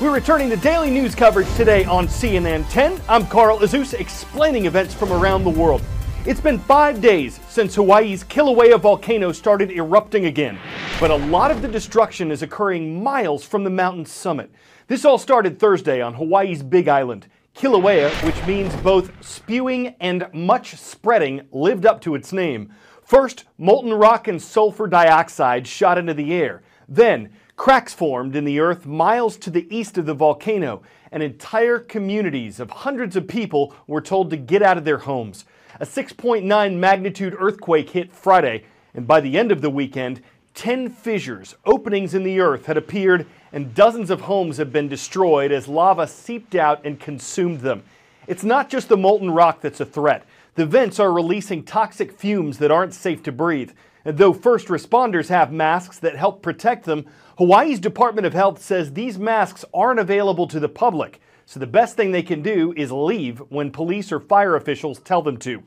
We're returning to daily news coverage today on CNN 10. I'm Carl Azuz, explaining events from around the world. It's been 5 days since Hawaii's Kilauea volcano started erupting again, but a lot of the destruction is occurring miles from the mountain's summit. This all started Thursday on Hawaii's Big Island. Kilauea, which means both spewing and much spreading, lived up to its name. First, molten rock and sulfur dioxide shot into the air. Then, cracks formed in the earth miles to the east of the volcano, and entire communities of hundreds of people were told to get out of their homes. A 6.9 magnitude earthquake hit Friday, and by the end of the weekend, 10 fissures, openings in the earth, had appeared, and dozens of homes have been destroyed as lava seeped out and consumed them. It's not just the molten rock that's a threat. The vents are releasing toxic fumes that aren't safe to breathe. And though first responders have masks that help protect them, Hawaii's Department of Health says these masks aren't available to the public. So the best thing they can do is leave when police or fire officials tell them to.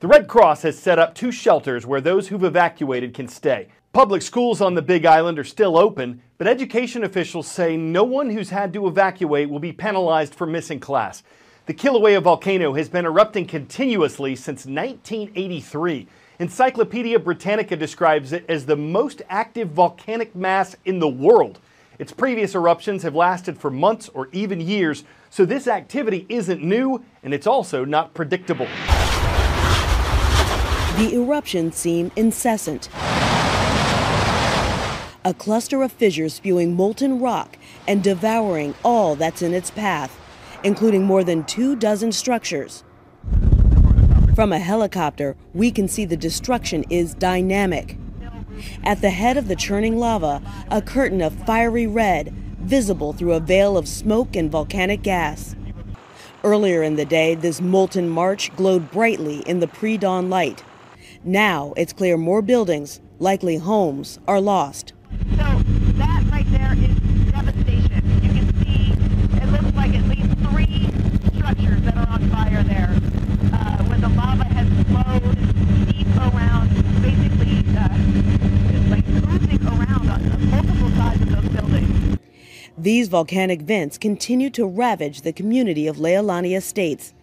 The Red Cross has set up 2 shelters where those who've evacuated can stay. Public schools on the Big Island are still open, but education officials say no one who's had to evacuate will be penalized for missing class. The Kilauea volcano has been erupting continuously since 1983. Encyclopedia Britannica describes it as the most active volcanic mass in the world. Its previous eruptions have lasted for months or even years, so this activity isn't new, and it's also not predictable. The eruptions seem incessant. A cluster of fissures spewing molten rock and devouring all that's in its path, including more than 2 dozen structures. From a helicopter, we can see the destruction is dynamic. At the head of the churning lava, a curtain of fiery red, visible through a veil of smoke and volcanic gas. Earlier in the day, this molten march glowed brightly in the pre-dawn light. Now it's clear more buildings, likely homes, are lost. So that right there is devastation. You can see it looks like at least 3 structures that are on fire there. When the lava has flowed deep around, basically it's like cruising around on multiple sides of those buildings. These volcanic vents continue to ravage the community of Leolani Estates,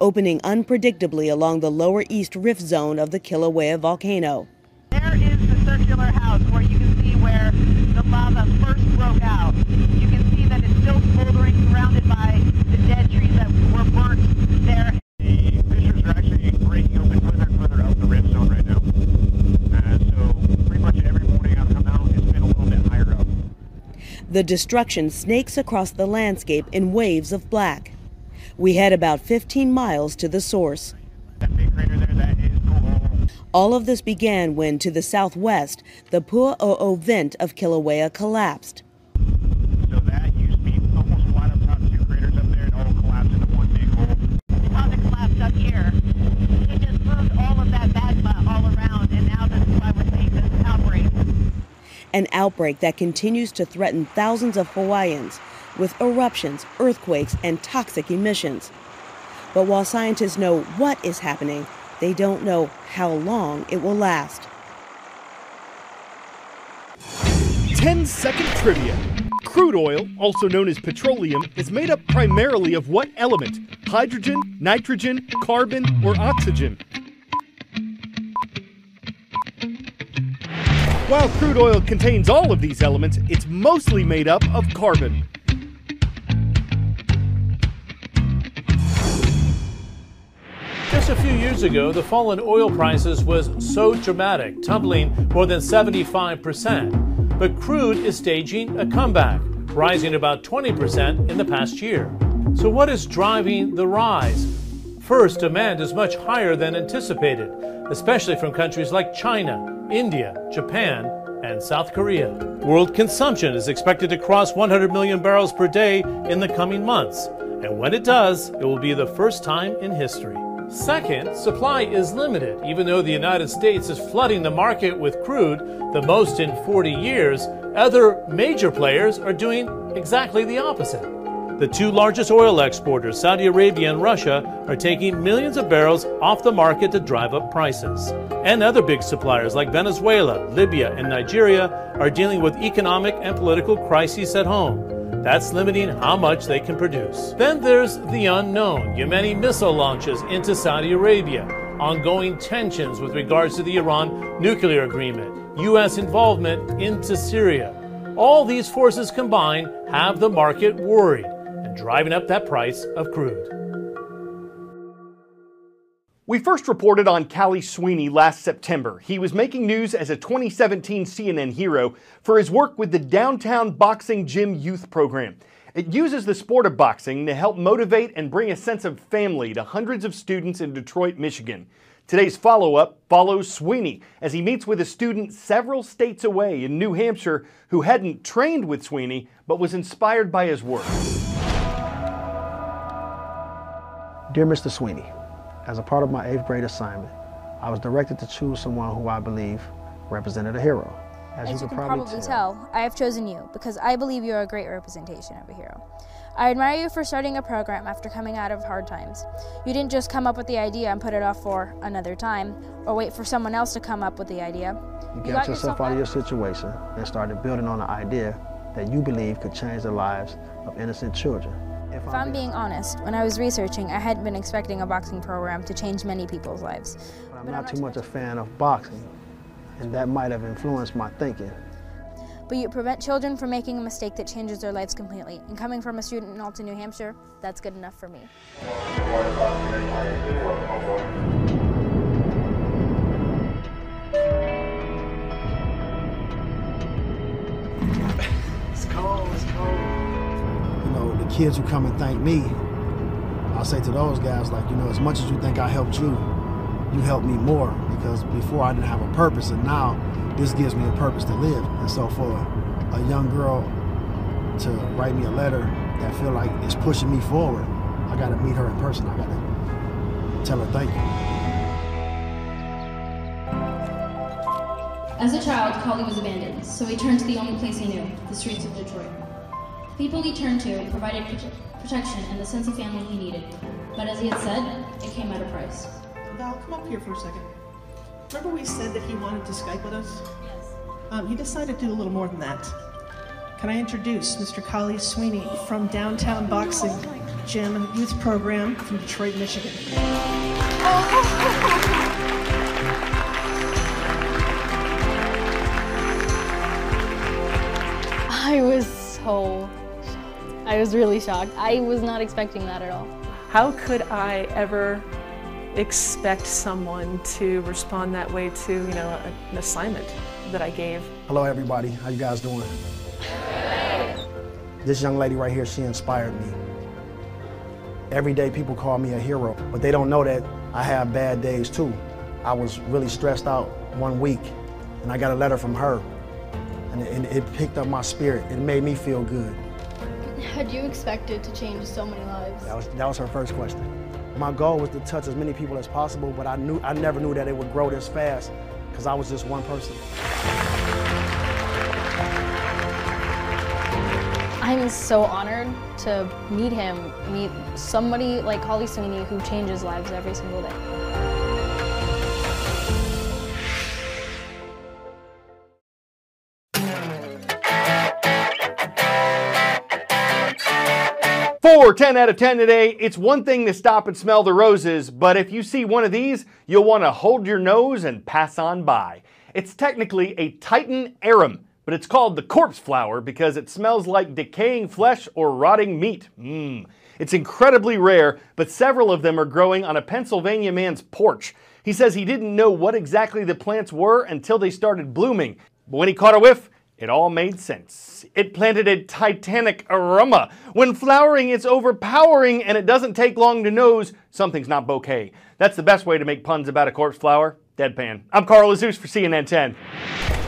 opening unpredictably along the Lower East Rift Zone of the Kilauea volcano. There is the circular house where you can see where the lava first broke out. You can see that it's still smoldering, surrounded by the dead trees that were burnt there. The fissures are actually breaking open further and further out the rift zone right now. So pretty much every morning I've come out, it's been a little bit higher up. The destruction snakes across the landscape in waves of black. We head about 15 miles to the source. That big crater there, that is Pu'u O'o. All of this began when, to the southwest, the Pu'u O'o vent of Kilauea collapsed. So that used to be almost wide up top, 2 craters up there, and all collapsed into one big hole. How it collapsed up here, it just moved all of that magma all around, and now this is why we're seeing this outbreak. An outbreak that continues to threaten thousands of Hawaiians with eruptions, earthquakes, and toxic emissions. But while scientists know what is happening, they don't know how long it will last. 10-second trivia. Crude oil, also known as petroleum, is made up primarily of what element? Hydrogen, nitrogen, carbon, or oxygen? While crude oil contains all of these elements, it's mostly made up of carbon. Just a few years ago, the fall in oil prices was so dramatic, tumbling more than 75%. But crude is staging a comeback, rising about 20% in the past year. So what is driving the rise? First, demand is much higher than anticipated, especially from countries like China, India, Japan, and South Korea. World consumption is expected to cross 100 million barrels per day in the coming months. And when it does, it will be the first time in history. Second, supply is limited. Even though the United States is flooding the market with crude, the most in 40 years, other major players are doing exactly the opposite. The 2 largest oil exporters, Saudi Arabia and Russia, are taking millions of barrels off the market to drive up prices. And other big suppliers like Venezuela, Libya, and Nigeria are dealing with economic and political crises at home. That's limiting how much they can produce. Then there's the unknown, Yemeni missile launches into Saudi Arabia, ongoing tensions with regards to the Iran nuclear agreement, U.S. involvement into Syria. All these forces combined have the market worried and driving up that price of crude. We first reported on Khali Sweeney last September. He was making news as a 2017 CNN hero for his work with the Downtown Boxing Gym Youth Program. It uses the sport of boxing to help motivate and bring a sense of family to hundreds of students in Detroit, Michigan. Today's follow-up follows Sweeney as he meets with a student several states away in New Hampshire who hadn't trained with Sweeney but was inspired by his work. Dear Mr. Sweeney, as a part of my 8th grade assignment, I was directed to choose someone who I believe represented a hero. As you can probably tell, I have chosen you because I believe you are a great representation of a hero. I admire you for starting a program after coming out of hard times. You didn't just come up with the idea and put it off for another time or wait for someone else to come up with the idea. You got yourself out of your situation and started building on an idea that you believe could change the lives of innocent children. If I'm being honest, when I was researching, I hadn't been expecting a boxing program to change many people's lives. I'm not too much a fan of boxing, and that might have influenced my thinking. But you prevent children from making a mistake that changes their lives completely, and coming from a student in Alton, New Hampshire, that's good enough for me. It's cold, it's cold. The kids who come and thank me, I'll say to those guys, like, you know, as much as you think I helped you, you helped me more, because before I didn't have a purpose, and now this gives me a purpose to live. And so for a young girl to write me a letter that feel like it's pushing me forward, I gotta meet her in person. I gotta tell her thank you. As a child, Collie was abandoned, so he turned to the only place he knew, the streets of Detroit. People he turned to provided protection and the sense of family he needed. But as he had said, it came at a price. Val, come up here for a second. Remember we said that he wanted to Skype with us? Yes. He decided to do a little more than that. Can I introduce Mr. Khali Sweeney from Downtown Boxing Gym and Youth Program from Detroit, Michigan. Oh. I was really shocked. I was not expecting that at all. How could I ever expect someone to respond that way to, you know, an assignment that I gave? Hello everybody, how you guys doing? This young lady right here, she inspired me. Every day people call me a hero, but they don't know that I have bad days too. I was really stressed out one week and I got a letter from her and it picked up my spirit. It made me feel good. Had you expected to change so many lives? That was her first question. My goal was to touch as many people as possible, but I never knew that it would grow this fast because I was just one person. I'm so honored to meet him, meet somebody like Khali Sweeney who changes lives every single day. For 10 out of 10 today, it's one thing to stop and smell the roses, but if you see one of these, you'll want to hold your nose and pass on by. It's technically a titan arum, but it's called the corpse flower because it smells like decaying flesh or rotting meat. It's incredibly rare, but several of them are growing on a Pennsylvania man's porch. He says he didn't know what exactly the plants were until they started blooming, but when he caught a whiff, it all made sense. It planted a titanic aroma. When flowering, it's overpowering and it doesn't take long to nose something's not bouquet. That's the best way to make puns about a corpse flower. Deadpan. I'm Carl Azuz for CNN 10.